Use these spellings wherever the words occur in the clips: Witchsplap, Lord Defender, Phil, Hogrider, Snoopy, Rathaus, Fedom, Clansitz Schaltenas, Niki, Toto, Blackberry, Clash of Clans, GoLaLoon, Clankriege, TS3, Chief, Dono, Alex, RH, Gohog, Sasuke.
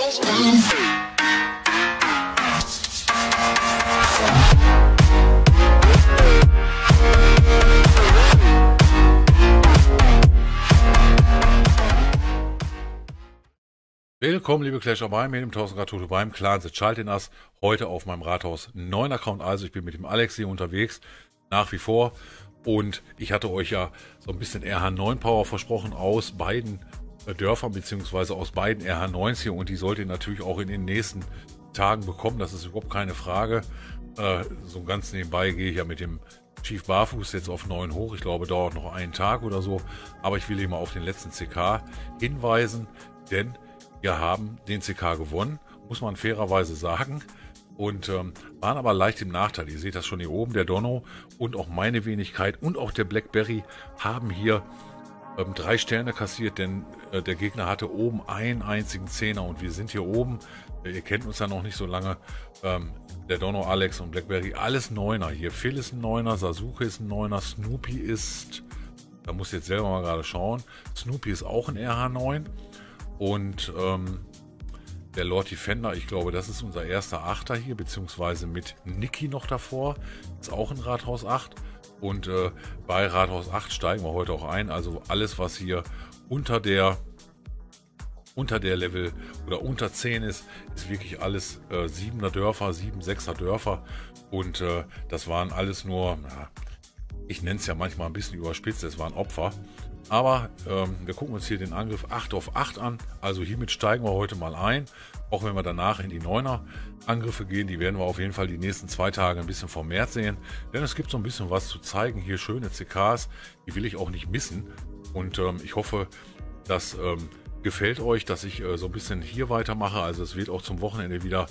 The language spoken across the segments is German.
Ich bin's. Willkommen, liebe Clasher, bei mir im 1000 Grad Toto beim Clansitz Schaltenas. Heute auf meinem Rathaus 9 Account. Also, ich bin mit dem Alex hier unterwegs, nach wie vor. Und ich hatte euch ja so ein bisschen RH9 Power versprochen aus beiden Dörfern bzw. aus beiden RH9s hier, und die solltet ihr natürlich auch in den nächsten Tagen bekommen, das ist überhaupt keine Frage. So ganz nebenbei gehe ich ja mit dem Chief barfuß jetzt auf 9 hoch, ich glaube dauert noch einen Tag oder so, aber ich will hier mal auf den letzten CK hinweisen, denn wir haben den CK gewonnen, muss man fairerweise sagen. Und waren aber leicht im Nachteil. Ihr seht das schon hier oben, der Dono und auch meine Wenigkeit und auch der Blackberry haben hier 3 Sterne kassiert, denn der Gegner hatte oben einen einzigen Zehner und wir sind hier oben, ihr kennt uns ja noch nicht so lange, der Dono, Alex und Blackberry, alles Neuner hier. Phil ist ein Neuner, Sasuke ist ein Neuner, Snoopy ist, da muss ich jetzt selber mal gerade schauen, Snoopy ist auch ein RH9 und der Lord Defender, ich glaube, das ist unser erster Achter hier, beziehungsweise mit Niki noch davor, ist auch ein Rathaus 8. Und bei Rathaus 8 steigen wir heute auch ein. Also alles, was hier unter der Level oder unter 10 ist, ist wirklich alles 7er Dörfer, 7-6er Dörfer. Und das waren alles nur, na, ich nenne es ja manchmal ein bisschen überspitzt, es waren Opfer. Aber wir gucken uns hier den Angriff 8 auf 8 an. Also hiermit steigen wir heute mal ein. Auch wenn wir danach in die 9er Angriffe gehen, die werden wir auf jeden Fall die nächsten 2 Tage ein bisschen vermehrt sehen. Denn es gibt so ein bisschen was zu zeigen. Hier schöne CKs, die will ich auch nicht missen. Und ich hoffe, das gefällt euch, dass ich so ein bisschen hier weitermache. Also es wird auch zum Wochenende wieder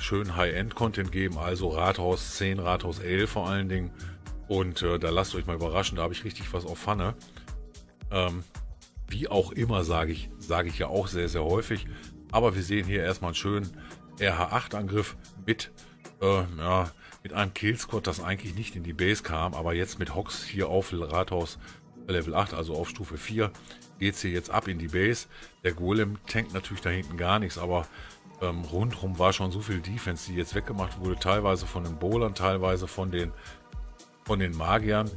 schön High-End-Content geben. Also Rathaus 10, Rathaus 11 vor allen Dingen. Und da lasst euch mal überraschen, da habe ich richtig was auf Pfanne. Wie auch immer, sage ich ja auch sehr, sehr häufig. Aber wir sehen hier erstmal einen schönen RH8-Angriff mit einem Killsquad, das eigentlich nicht in die Base kam. Aber jetzt mit Hox hier auf Rathaus Level 8, also auf Stufe 4, geht es hier jetzt ab in die Base. Der Golem tankt natürlich da hinten gar nichts, aber rundherum war schon so viel Defense, die jetzt weggemacht wurde. Teilweise von den Bowlern, teilweise von den Magiern.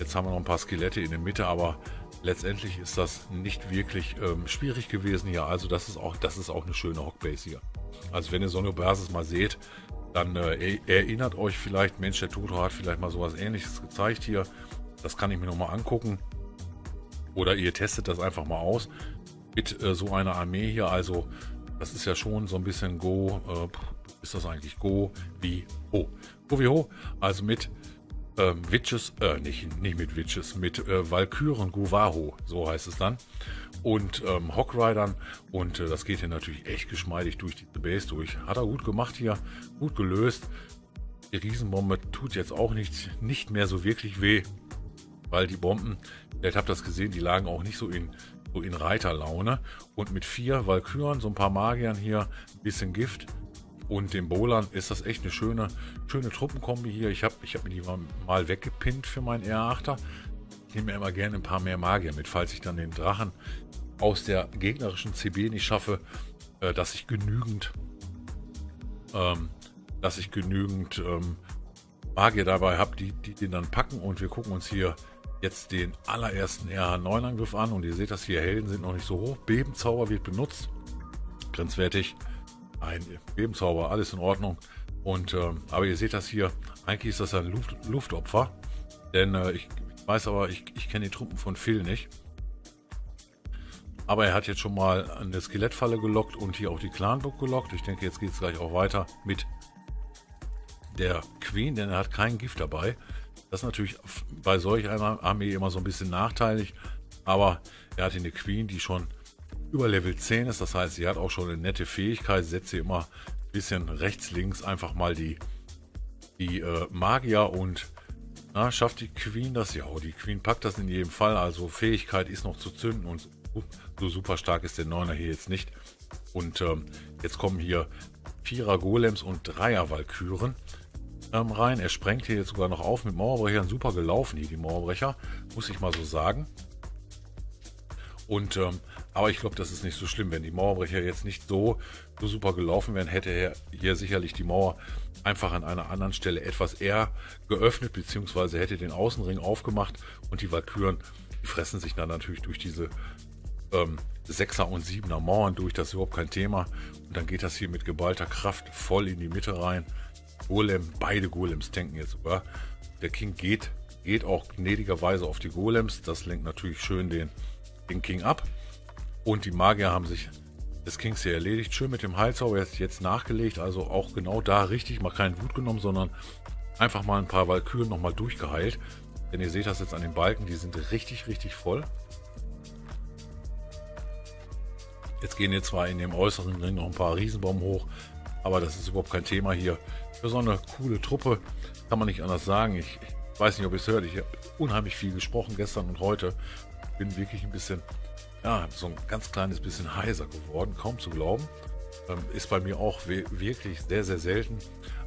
Jetzt haben wir noch ein paar Skelette in der Mitte, aber letztendlich ist das nicht wirklich schwierig gewesen hier. Also das ist auch eine schöne Hogbase hier. Also wenn ihr so eine Basis mal seht, dann erinnert euch vielleicht, Mensch, der Toto hat vielleicht mal sowas Ähnliches gezeigt hier. Das kann ich mir nochmal angucken. Oder ihr testet das einfach mal aus mit so einer Armee hier. Also das ist ja schon so ein bisschen Go, ist das eigentlich Go wie Ho. Go wie Ho, also mit Witches, nicht mit Witches, mit Walküren Guvaho, so heißt es dann, und Hogridern, und das geht hier natürlich echt geschmeidig durch diese Base durch. Hat er gut gemacht hier, gut gelöst. Die Riesenbombe tut jetzt auch nicht mehr so wirklich weh, weil die Bomben, vielleicht habt ihr das gesehen, die lagen auch nicht so in Reiterlaune. Und mit 4 Walküren, so ein paar Magiern hier, ein bisschen Gift und den Bowlern ist das echt eine schöne Truppenkombi hier. Ich hab mir die mal weggepinnt für meinen R8er. Ich nehme ja immer gerne ein paar mehr Magier mit, falls ich dann den Drachen aus der gegnerischen CB nicht schaffe, dass ich genügend Magier dabei habe, die den dann packen. Und wir gucken uns hier jetzt den allerersten RH9-Angriff an. Und ihr seht, dass hier Helden sind noch nicht so hoch. Bebenzauber wird benutzt. Grenzwertig. Ein Lebenszauber, alles in Ordnung. Und aber ihr seht das hier, eigentlich ist das ein Luftopfer, denn ich weiß, aber ich kenne die Truppen von Phil nicht, aber er hat jetzt schon mal eine Skelettfalle gelockt und hier auch die Clanburg gelockt. Ich denke, jetzt geht es gleich auch weiter mit der Queen, denn er hat kein Gift dabei. Das ist natürlich bei solch einer Armee immer so ein bisschen nachteilig, aber er hat hier eine Queen, die schon über Level 10 ist, das heißt, sie hat auch schon eine nette Fähigkeit, setzt sie immer ein bisschen rechts, links einfach mal die Magier und schafft die Queen das? Ja, die Queen packt das in jedem Fall, also Fähigkeit ist noch zu zünden und so super stark ist der 9er hier jetzt nicht. Und jetzt kommen hier 4er Golems und 3er Walküren rein. Er sprengt hier jetzt sogar noch auf mit Mauerbrechern, super gelaufen hier die Mauerbrecher, muss ich mal so sagen. Und Aber ich glaube, das ist nicht so schlimm. Wenn die Mauerbrecher jetzt nicht so super gelaufen wären, hätte er hier sicherlich die Mauer einfach an einer anderen Stelle etwas eher geöffnet, beziehungsweise hätte den Außenring aufgemacht, und die Walküren, die fressen sich dann natürlich durch diese 6er und 7er Mauern durch. Das ist überhaupt kein Thema. Und dann geht das hier mit geballter Kraft voll in die Mitte rein. Golem, beide Golems tanken jetzt sogar. Der King geht auch gnädigerweise auf die Golems. Das lenkt natürlich schön den King ab. Und die Magier haben sich des Kings hier erledigt. Schön mit dem Heilzauber jetzt nachgelegt. Also auch genau da richtig. Mal keinen Wut genommen, sondern einfach mal ein paar Walküren nochmal durchgeheilt. Denn ihr seht das jetzt an den Balken. Die sind richtig, richtig voll. Jetzt gehen hier zwar in dem äußeren Ring noch ein paar Riesenbaum hoch. Aber das ist überhaupt kein Thema hier. Für so eine coole Truppe kann man nicht anders sagen. Ich weiß nicht, ob ihr es hört. Ich habe unheimlich viel gesprochen gestern und heute. Bin wirklich ein bisschen... Ja, so ein ganz kleines bisschen heiser geworden, kaum zu glauben. Ist bei mir auch wirklich sehr, sehr selten.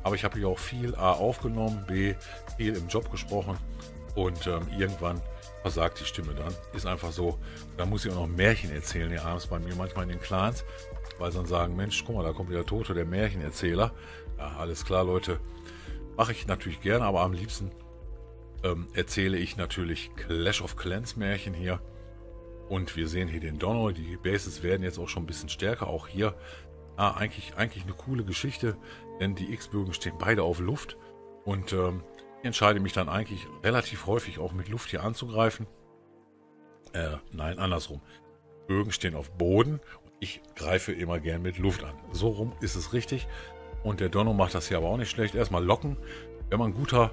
Aber ich habe hier auch viel A aufgenommen, B viel im Job gesprochen und irgendwann versagt die Stimme dann. Ist einfach so. Da muss ich auch noch Märchen erzählen hier abends bei mir, manchmal in den Clans, weil sie dann sagen, Mensch, guck mal, da kommt wieder Toto, der Märchenerzähler. Ja, alles klar, Leute. Mache ich natürlich gerne, aber am liebsten erzähle ich natürlich Clash of Clans Märchen hier. Und wir sehen hier den Dono, die Bases werden jetzt auch schon ein bisschen stärker, auch hier. Ah, eigentlich eine coole Geschichte, denn die X-Bögen stehen beide auf Luft. Und ich entscheide mich dann eigentlich relativ häufig auch mit Luft hier anzugreifen. Nein, andersrum. Bögen stehen auf Boden und ich greife immer gern mit Luft an. So rum ist es richtig. Und der Dono macht das hier aber auch nicht schlecht. Erstmal locken. Wenn man ein guter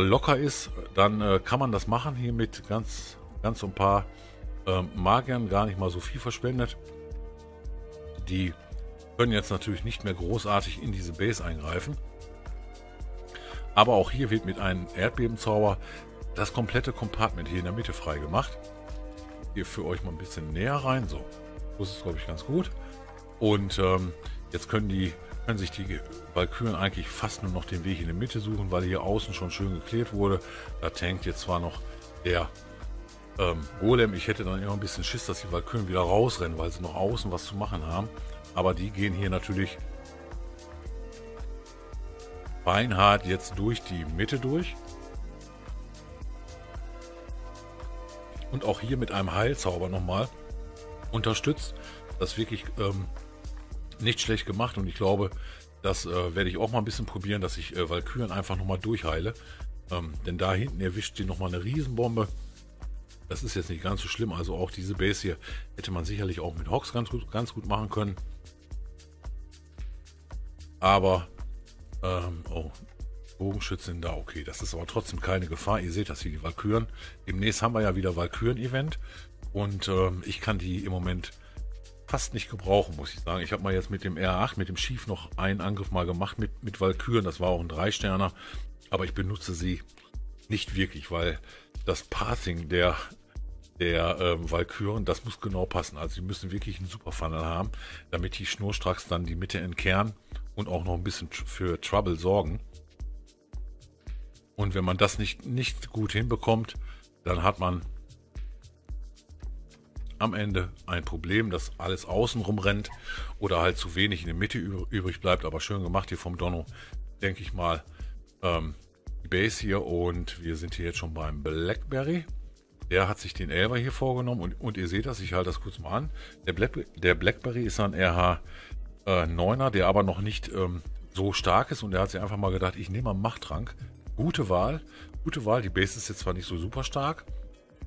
Locker ist, dann kann man das machen hier mit ganz so ein paar... Magiern, gar nicht mal so viel verschwendet. Die können jetzt natürlich nicht mehr großartig in diese Base eingreifen. Aber auch hier wird mit einem Erdbebenzauber das komplette Compartment hier in der Mitte frei gemacht. Hier für euch mal ein bisschen näher rein. So, das ist, glaube ich, ganz gut. Und jetzt können sich die Walküren eigentlich fast nur noch den Weg in die Mitte suchen, weil hier außen schon schön geklärt wurde. Da tankt jetzt zwar noch der Golem, ich hätte dann immer ein bisschen Schiss, dass die Walküren wieder rausrennen, weil sie noch außen was zu machen haben. Aber die gehen hier natürlich beinhart jetzt durch die Mitte durch. Und auch hier mit einem Heilzauber nochmal unterstützt. Das ist wirklich nicht schlecht gemacht. Und ich glaube, das werde ich auch mal ein bisschen probieren, dass ich Walküren einfach nochmal durchheile. Denn da hinten erwischt sie nochmal eine Riesenbombe. Das ist jetzt nicht ganz so schlimm, also auch diese Base hier hätte man sicherlich auch mit Hogs ganz gut machen können. Aber, oh, Bogenschützen da, okay, das ist aber trotzdem keine Gefahr. Ihr seht das hier, die Walküren. Demnächst haben wir ja wieder Walküren-Event und ich kann die im Moment fast nicht gebrauchen, muss ich sagen. Ich habe mal jetzt mit dem R8, mit dem Chief noch einen Angriff mal gemacht mit Walküren. Das war auch ein 3-Sterner, aber ich benutze sie nicht wirklich, weil das Pathing der Walküren, das muss genau passen. Also die müssen wirklich einen super Funnel haben, damit die schnurstracks dann die Mitte entkernen und auch noch ein bisschen für Trouble sorgen. Und wenn man das nicht gut hinbekommt, dann hat man am Ende ein Problem, dass alles außenrum rennt oder halt zu wenig in der Mitte übrig bleibt. Aber schön gemacht hier vom Dono, denke ich mal, Base hier, und wir sind hier jetzt schon beim Blackberry. Der hat sich den 11er hier vorgenommen und ihr seht das, ich halte das kurz mal an. Der Blackberry ist ein RH9er, der aber noch nicht so stark ist, und er hat sich einfach mal gedacht, ich nehme mal Machttrank. Gute Wahl, die Base ist jetzt zwar nicht so super stark,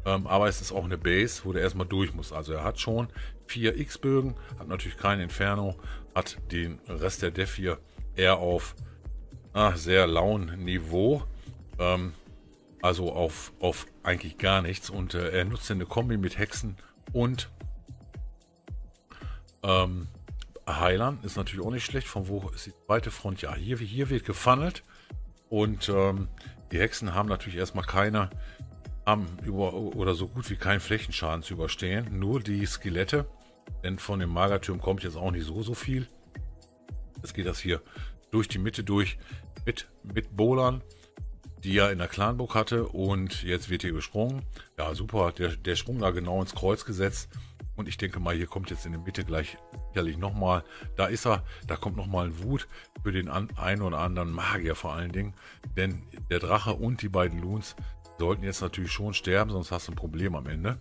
aber es ist auch eine Base, wo der erstmal durch muss. Also er hat schon 4 X-Bögen, hat natürlich kein Inferno, hat den Rest der Def hier eher auf sehr lauen Niveau, also auf eigentlich gar nichts, und er nutzt eine Kombi mit Hexen und Heilern, ist natürlich auch nicht schlecht. Von wo ist die zweite Front? Ja, hier wird gefunnelt, und die Hexen haben natürlich erstmal so gut wie keinen Flächenschaden zu überstehen, nur die Skelette, denn von dem Magertürm kommt jetzt auch nicht so viel. Jetzt geht das hier durch die Mitte durch mit Bolern, die er in der Clanburg hatte, und jetzt wird hier gesprungen. Ja, super, der Sprung da genau ins Kreuz gesetzt. Und ich denke mal, hier kommt jetzt in der Mitte gleich sicherlich nochmal, da ist er, da kommt nochmal ein Wut für den einen oder anderen Magier vor allen Dingen. Denn der Drache und die beiden Loons sollten jetzt natürlich schon sterben, sonst hast du ein Problem am Ende.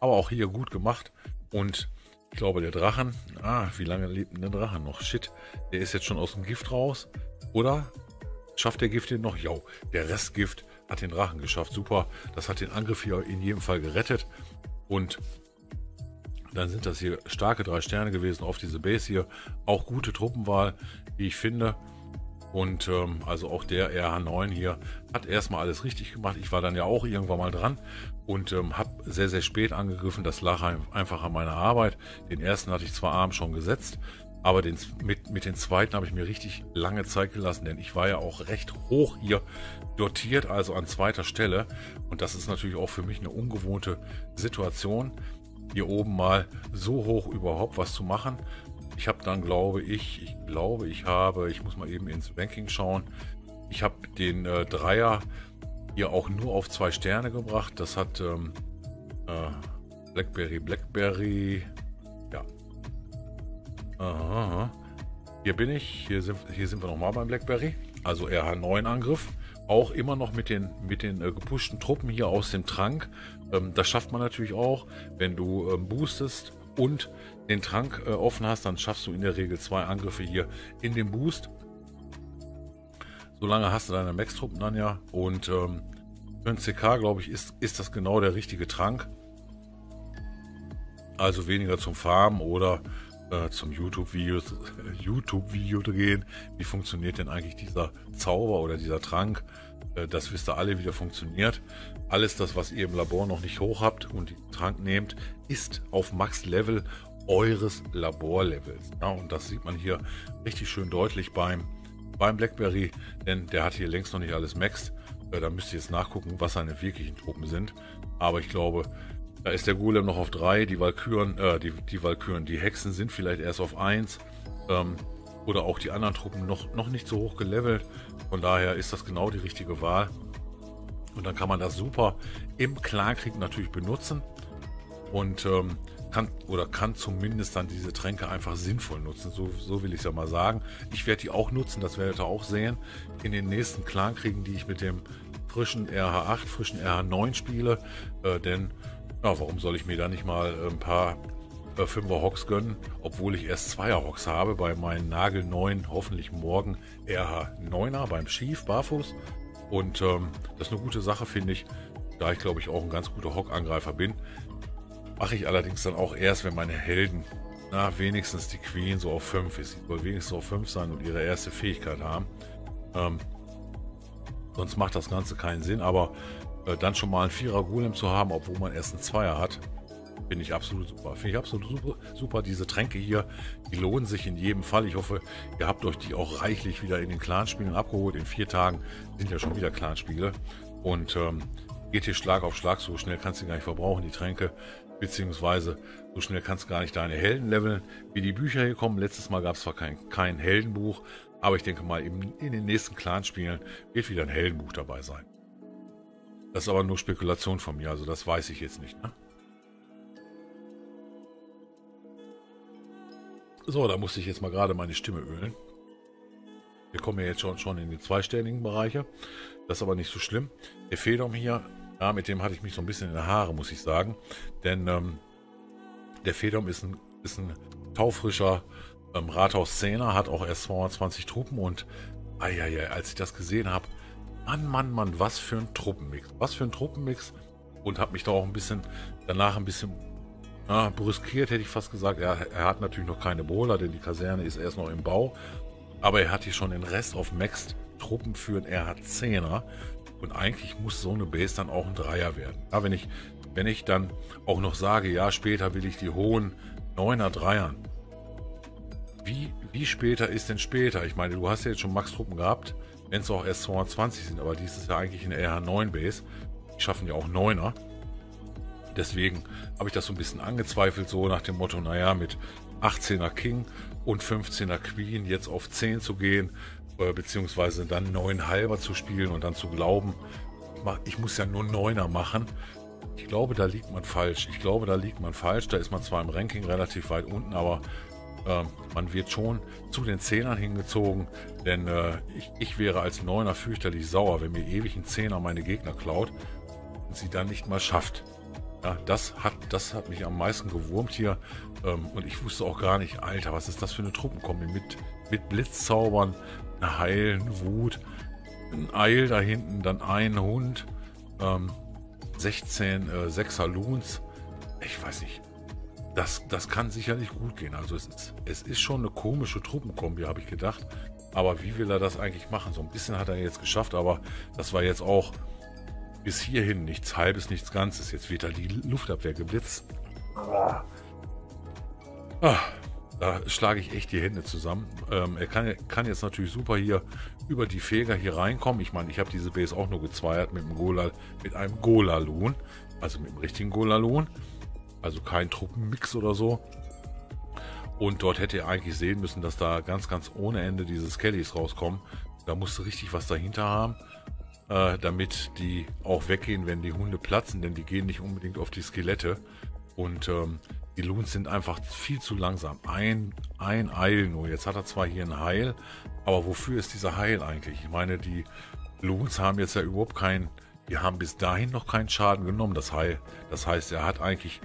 Aber auch hier gut gemacht. Und ich glaube, der Drachen, wie lange lebt denn der Drachen noch? Shit, der ist jetzt schon aus dem Gift raus. Oder schafft der Gift den noch? Ja, der Restgift hat den Drachen geschafft. Super, das hat den Angriff hier in jedem Fall gerettet. Und dann sind das hier starke 3 Sterne gewesen auf diese Base hier. Auch gute Truppenwahl, wie ich finde. Und also auch der RH9 hier hat erstmal alles richtig gemacht. Ich war dann ja auch irgendwann mal dran und habe sehr, sehr spät angegriffen. Das lag einfach an meiner Arbeit. Den ersten hatte ich zwar abends schon gesetzt, aber mit den zweiten habe ich mir richtig lange Zeit gelassen, denn ich war ja auch recht hoch hier dotiert, also an 2. Stelle. Und das ist natürlich auch für mich eine ungewohnte Situation, hier oben mal so hoch überhaupt was zu machen. Ich habe dann, ich muss mal eben ins Ranking schauen, ich habe den Dreier hier auch nur auf 2 Sterne gebracht. Das hat Blackberry, ja. Aha. Hier bin ich, hier sind wir nochmal beim Blackberry, also RH9 Angriff. Auch immer noch mit den gepushten Truppen hier aus dem Trank. Das schafft man natürlich auch, wenn du boostest und den Trank offen hast, dann schaffst du in der Regel 2 Angriffe hier in dem Boost. Solange hast du deine Max-Truppen dann ja. Und für ein CK, glaube ich, ist das genau der richtige Trank. Also weniger zum Farmen oder zum YouTube-Video gehen. Wie funktioniert denn eigentlich dieser Zauber oder dieser Trank? Das wisst ihr alle, wie der funktioniert. Alles das, was ihr im Labor noch nicht hoch habt und den Trank nehmt, ist auf Max-Level eures Laborlevels. Ja, und das sieht man hier richtig schön deutlich beim Blackberry, denn der hat hier längst noch nicht alles maxed. Da müsst ihr jetzt nachgucken, was seine wirklichen Truppen sind. Aber ich glaube, da ist der Golem noch auf 3, die Hexen sind vielleicht erst auf 1 oder auch die anderen Truppen noch nicht so hoch gelevelt. Von daher ist das genau die richtige Wahl. Und dann kann man das super im Clankrieg natürlich benutzen und kann zumindest dann diese Tränke einfach sinnvoll nutzen. So will ich es ja mal sagen. Ich werde die auch nutzen, das werdet ihr auch sehen. In den nächsten Clankriegen, die ich mit dem frischen RH8, frischen RH9 spiele, denn ja, warum soll ich mir da nicht mal ein paar 5er-Hocks gönnen, obwohl ich erst 2er-Hocks habe bei meinen nagelneuen, hoffentlich morgen RH9er beim Chief, barfuß. Und das ist eine gute Sache, finde ich, da ich, glaube ich, auch ein ganz guter Hock-Angreifer bin. Mache ich allerdings dann auch erst, wenn meine Helden, wenigstens die Queen so auf 5 ist. Sie soll wenigstens auf 5 sein und ihre erste Fähigkeit haben. Sonst macht das Ganze keinen Sinn, aber dann schon mal einen 4er-Golem zu haben, obwohl man erst einen 2er hat, finde ich absolut super. Diese Tränke hier, die lohnen sich in jedem Fall. Ich hoffe, ihr habt euch die auch reichlich wieder in den Clanspielen abgeholt. In 4 Tagen sind ja schon wieder Clanspiele. Und geht hier Schlag auf Schlag, so schnell kannst du gar nicht verbrauchen, die Tränke. Beziehungsweise so schnell kannst du gar nicht deine Helden leveln, wie die Bücher hier kommen. Letztes Mal gab es zwar kein Heldenbuch, aber ich denke mal, in den nächsten Clanspielen wird wieder ein Heldenbuch dabei sein. Das ist aber nur Spekulation von mir, also das weiß ich jetzt nicht. Ne? So, da musste ich jetzt mal gerade meine Stimme ölen. Wir kommen ja jetzt schon in die 2-stelligen Bereiche. Das ist aber nicht so schlimm. Der Fedom hier, mit dem hatte ich mich so ein bisschen in den Haaren, muss ich sagen. Denn der Fedom ist ein taufrischer Rathaus-Szene, hat auch erst 220 Truppen. Und als ich das gesehen habe, Mann, was für ein Truppenmix. Und habe mich da auch danach ein bisschen brüskiert, hätte ich fast gesagt. Er hat natürlich noch keine Bohler, denn die Kaserne ist erst noch im Bau. Aber er hat hier schon den Rest auf Max Truppen führen. Er hat 10er. Und eigentlich muss so eine Base dann auch ein 3er werden. Ja, wenn ich dann auch noch sage, ja, später will ich die hohen 9er, 3ern. Wie später ist denn später? Ich meine, du hast ja jetzt schon Max-Truppen gehabt, wenn es auch erst 220 sind, aber dies ist ja eigentlich eine RH9-Base. Die schaffen ja auch 9er. Deswegen habe ich das so ein bisschen angezweifelt, so nach dem Motto, naja, mit 18er King und 15er Queen jetzt auf 10 zu gehen, beziehungsweise dann 9,5er zu spielen und dann zu glauben, ich muss ja nur 9er machen, Ich glaube, da liegt man falsch. Ich glaube, da liegt man falsch. Da ist man zwar im Ranking relativ weit unten, aber man wird schon zu den Zehnern hingezogen. Denn ich wäre als Neuner fürchterlich sauer, wenn mir ewig ein Zehner meine Gegner klaut und sie dann nicht mal schafft. Ja, das hat mich am meisten gewurmt hier. Und ich wusste auch gar nicht, Alter, was ist das für eine Truppenkombi? Mit Blitzzaubern, eine heilen Wut, ein Eil da hinten, dann ein Hund, 16 Sechser-Loons. Ich weiß nicht. Das kann sicherlich gut gehen. Also es ist schon eine komische Truppenkombi, habe ich gedacht. Aber wie will er das eigentlich machen? So ein bisschen hat er jetzt geschafft, aber das war jetzt auch bis hierhin nichts Halbes, nichts Ganzes. Jetzt wird da die Luftabwehr geblitzt. Da schlage ich echt die Hände zusammen. Er kann jetzt natürlich super hier über die Feger hier reinkommen. Ich meine, ich habe diese Base auch nur gezweiert mit einem GoLaLoon. Also mit dem richtigen GoLaLoon. Also kein Truppenmix oder so. Und dort hätte er eigentlich sehen müssen, dass da ganz ohne Ende diese Skellys rauskommen. Da musste richtig was dahinter haben, damit die auch weggehen, wenn die Hunde platzen, denn die gehen nicht unbedingt auf die Skelette. Und die Loons sind einfach viel zu langsam. Ein Eil nur. Jetzt hat er zwar hier ein Heil, aber wofür ist dieser Heil eigentlich? Ich meine, die Loons haben jetzt ja überhaupt keinen, die haben bis dahin noch keinen Schaden genommen, das Heil. Das heißt, er hat eigentlich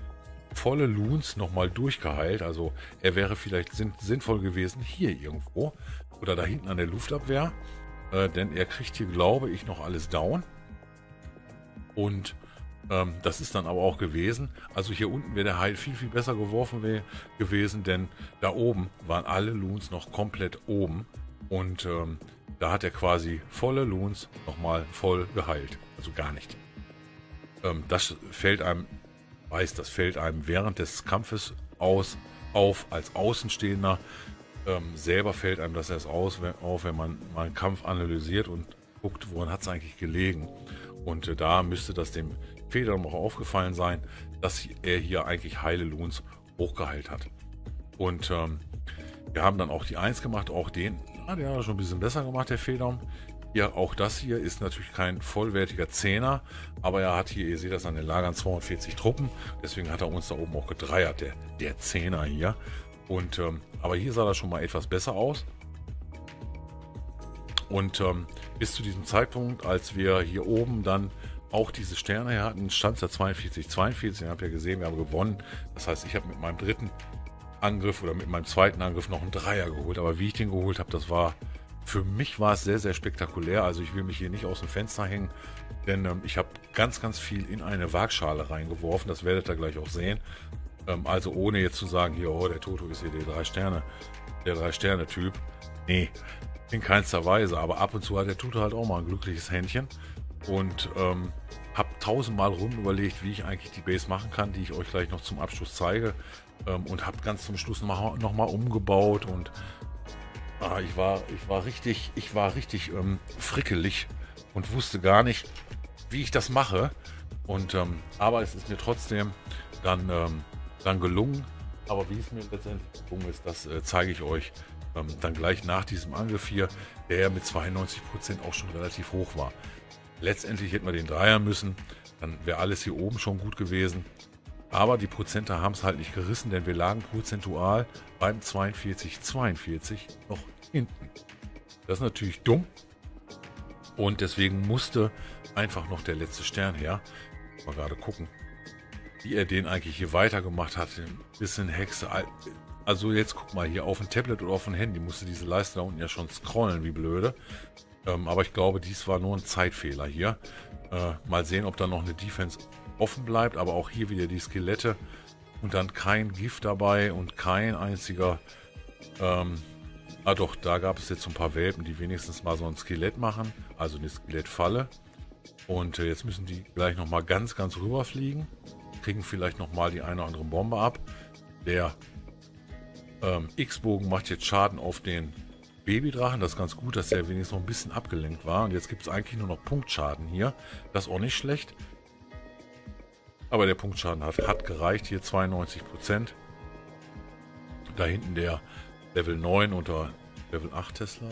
volle Loons nochmal durchgeheilt. Also er wäre vielleicht sinnvoll gewesen, hier irgendwo oder da hinten an der Luftabwehr. Denn er kriegt hier, glaube ich, noch alles down. Und das ist dann aber auch gewesen. Also hier unten wäre der Heil viel besser geworfen gewesen, denn da oben waren alle Loons noch komplett oben. Und da hat er quasi volle Loons nochmal voll geheilt. Also gar nicht. Das fällt einem, das fällt einem während des Kampfes auf als Außenstehender. Selber fällt einem das erst auf, wenn man mal einen Kampf analysiert und guckt, woran hat es eigentlich gelegen. Und da müsste das dem Fedom auch aufgefallen sein, dass er hier eigentlich heile Loons hochgeheilt hat. Und wir haben dann auch die 1 gemacht, auch den, der hat schon ein bisschen besser gemacht, der Fedom. Ja, auch das hier ist natürlich kein vollwertiger Zehner, aber er hat hier, ihr seht das an den Lagern, 42 Truppen. Deswegen hat er uns da oben auch gedreiert, der Zehner hier. Und aber hier sah das schon mal etwas besser aus. Und bis zu diesem Zeitpunkt, als wir hier oben dann auch diese Sterne hier hatten, stand es ja 42-42. Ihr habt ja gesehen, wir haben gewonnen. Das heißt, ich habe mit meinem dritten Angriff oder mit meinem zweiten Angriff noch einen Dreier geholt. Aber wie ich den geholt habe, das war, für mich war es sehr spektakulär. Also ich will mich hier nicht aus dem Fenster hängen, denn ich habe ganz viel in eine Waagschale reingeworfen. Das werdet ihr gleich auch sehen. Also ohne jetzt zu sagen, hier, oh, der Toto ist hier der 3-Sterne-Typ. Nee, in keinster Weise. Aber ab und zu hat der Toto halt auch mal ein glückliches Händchen. Und habe tausendmal rumüberlegt, wie ich eigentlich die Base machen kann, die ich euch gleich noch zum Abschluss zeige. Und habe ganz zum Schluss nochmal umgebaut. Und ich war richtig frickelig und wusste gar nicht, wie ich das mache. Und aber es ist mir trotzdem dann dann gelungen, aber wie es mir letztendlich gelungen ist, das zeige ich euch dann gleich nach diesem Angriff hier, der ja mit 92% auch schon relativ hoch war. Letztendlich hätten wir den Dreier müssen, dann wäre alles hier oben schon gut gewesen, aber die Prozente haben es halt nicht gerissen, denn wir lagen prozentual beim 42-42 noch hinten. Das ist natürlich dumm und deswegen musste einfach noch der letzte Stern her. Mal gerade gucken, wie er den eigentlich hier weitergemacht hat. Ein bisschen Hexe. Also jetzt guck mal, hier auf dem Tablet oder auf dem Handy musste diese Leiste da unten ja schon scrollen, wie blöde. Aber ich glaube, dies war nur ein Zeitfehler hier. Mal sehen, ob da noch eine Defense offen bleibt. Aber auch hier wieder die Skelette und dann kein Gift dabei und kein einziger... doch, da gab es jetzt ein paar Welpen, die wenigstens mal so ein Skelett machen. Also eine Skelettfalle. Und jetzt müssen die gleich nochmal ganz rüberfliegen. Kriegen vielleicht nochmal die eine oder andere Bombe ab. Der X-Bogen macht jetzt Schaden auf den Babydrachen. Das ist ganz gut, dass der wenigstens noch ein bisschen abgelenkt war. Und jetzt gibt es eigentlich nur noch Punktschaden hier. Das ist auch nicht schlecht. Aber der Punktschaden hat gereicht. Hier 92%. Da hinten der Level 9 unter Level 8 Tesla.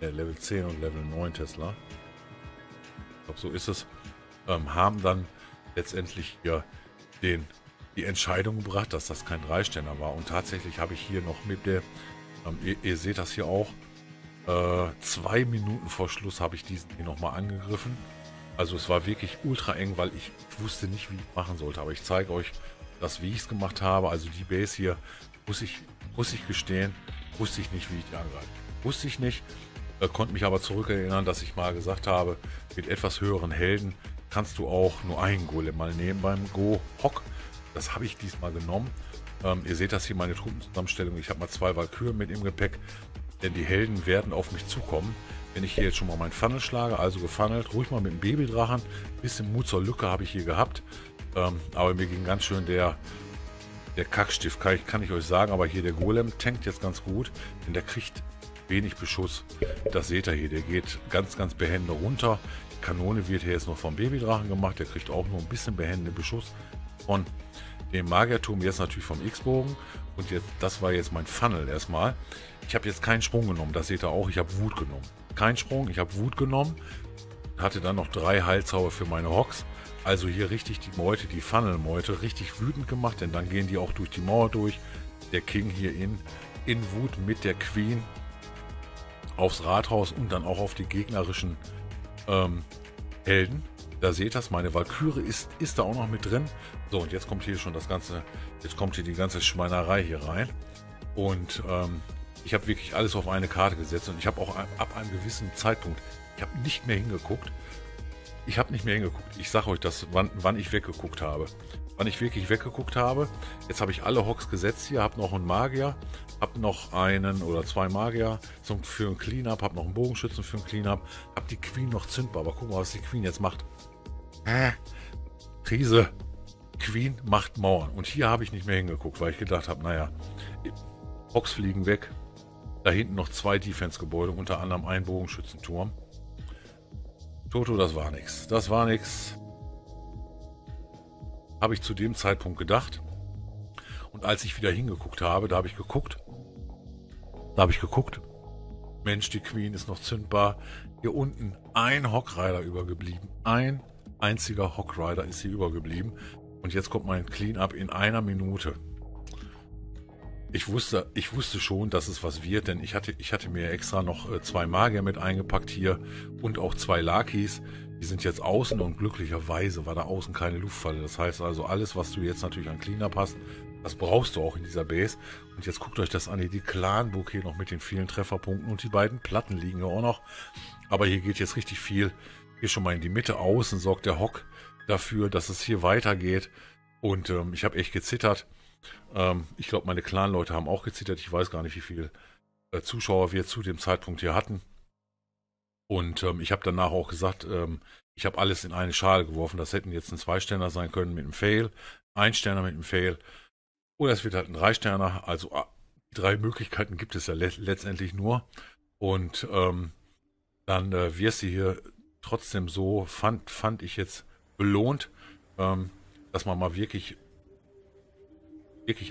Level 10 und Level 9 Tesla. Ich glaube, so ist es. Haben dann letztendlich hier die Entscheidung gebracht, dass das kein Dreiständer war. Und tatsächlich habe ich hier noch mit der, ihr seht das hier auch, 2 Minuten vor Schluss habe ich diesen hier nochmal angegriffen. Also es war wirklich ultra eng, weil ich wusste nicht, wie ich machen sollte. Aber ich zeige euch das, wie ich es gemacht habe. Also die Base hier, muss ich gestehen, wusste ich nicht, wie ich die angreife. Wusste ich nicht, konnte mich aber zurückerinnern, dass ich mal gesagt habe, mit etwas höheren Helden kannst du auch nur einen Golem mal nehmen beim Gohog. Das habe ich diesmal genommen. Ihr seht das hier, meine Truppenzusammenstellung. Ich habe mal 2 Walküren mit im Gepäck, denn die Helden werden auf mich zukommen. Wenn ich hier jetzt schon mal meinen Funnel schlage, also gefunnelt, ruhig mal mit dem Babydrachen. Ein bisschen Mut zur Lücke habe ich hier gehabt. Aber mir ging ganz schön der Kackstift, kann ich euch sagen. Aber hier der Golem tankt jetzt ganz gut, denn der kriegt wenig Beschuss. Das seht ihr hier, der geht ganz, ganz behende runter. Die Kanone wird hier jetzt noch vom Babydrachen gemacht. Der kriegt auch nur ein bisschen behende Beschuss von dem Magierturm, jetzt natürlich vom X-Bogen. Und jetzt, das war jetzt mein Funnel erstmal. Ich habe jetzt keinen Sprung genommen, das seht ihr auch. Ich habe Wut genommen. Kein Sprung, ich habe Wut genommen. Hatte dann noch 3 Heilzauber für meine Hogs. Also hier richtig die Meute, die Funnelmeute, richtig wütend gemacht, denn dann gehen die auch durch die Mauer durch. Der King hier in Wut mit der Queen aufs Rathaus und dann auch auf die gegnerischen Helden. Da seht ihr das, meine Walküre ist da auch noch mit drin. So, und jetzt kommt hier schon das ganze, jetzt kommt hier die ganze Schweinerei hier rein. Und ich habe wirklich alles auf eine Karte gesetzt und ich habe auch ab einem gewissen Zeitpunkt, ich habe nicht mehr hingeguckt. Ich habe nicht mehr hingeguckt. Ich sage euch das, wann ich weggeguckt habe. Wann ich wirklich weggeguckt habe. Jetzt habe ich alle Hogs gesetzt hier, habe noch einen Magier, habe noch einen oder 2 Magier für einen Cleanup, habe noch einen Bogenschützen für einen Cleanup, habe die Queen noch zündbar. Aber guck mal, was die Queen jetzt macht. Krise. Queen macht Mauern. Und hier habe ich nicht mehr hingeguckt, weil ich gedacht habe, naja, Hogs fliegen weg. Da hinten noch 2 Defense-Gebäude, unter anderem ein Bogenschützenturm. Toto, das war nichts. Das war nichts. Habe ich zu dem Zeitpunkt gedacht. Und als ich wieder hingeguckt habe, da habe ich geguckt. Mensch, die Queen ist noch zündbar. Hier unten ein Hogrider übergeblieben. Ein einziger Hogrider ist hier übergeblieben. Und jetzt kommt mein Cleanup in 1 Minute. Ich wusste schon, dass es was wird, denn ich hatte mir extra noch 2 Magier mit eingepackt hier und auch 2 Lakis. Die sind jetzt außen und glücklicherweise war da außen keine Luftfalle. Das heißt also, alles, was du jetzt natürlich an Cleanup hast, das brauchst du auch in dieser Base. Und jetzt guckt euch das an, hier die Clanburg hier noch mit den vielen Trefferpunkten und die beiden Platten liegen hier auch noch. Aber hier geht jetzt richtig viel. Hier schon mal in die Mitte, außen sorgt der Hock dafür, dass es hier weitergeht. Und ich habe echt gezittert. Ich glaube, meine Clan-Leute haben auch gezittert. Ich weiß gar nicht, wie viele Zuschauer wir zu dem Zeitpunkt hier hatten. Und ich habe danach auch gesagt, ich habe alles in eine Schale geworfen. Das hätten jetzt ein 2-Sterner sein können mit einem Fail, ein Sterner mit einem Fail oder es wird halt ein 3-Sterner. Also 3 Möglichkeiten gibt es ja letztendlich nur. Und dann wirst du hier trotzdem so, fand ich jetzt belohnt, dass man mal wirklich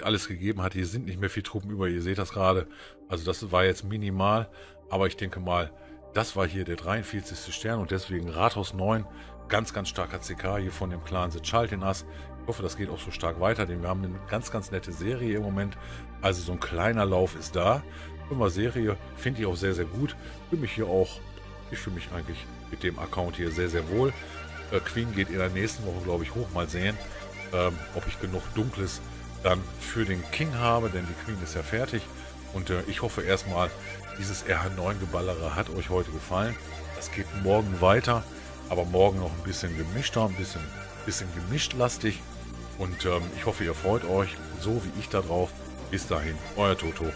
alles gegeben hat. Hier sind nicht mehr viel Truppen über, ihr seht das gerade. Also das war jetzt minimal, aber ich denke mal, das war hier der 43. Stern und deswegen Rathaus 9, ganz, ganz starker CK hier von dem Clansitz Schaltenas. Ich hoffe, das geht auch so stark weiter, denn wir haben eine ganz, ganz nette Serie im Moment. Also so ein kleiner Lauf ist da. Immer Serie finde ich auch sehr, sehr gut. Ich fühle mich eigentlich mit dem Account hier sehr, sehr wohl. Queen geht in der nächsten Woche, glaube ich, hoch. Mal sehen, ob ich genug Dunkles dann für den King habe, denn die Queen ist ja fertig. Und ich hoffe erstmal, dieses RH9-Geballere hat euch heute gefallen. Das geht morgen weiter, aber morgen noch ein bisschen gemischter, ein bisschen gemischtlastig. Und ich hoffe, ihr freut euch, so wie ich da drauf. Bis dahin, euer Toto.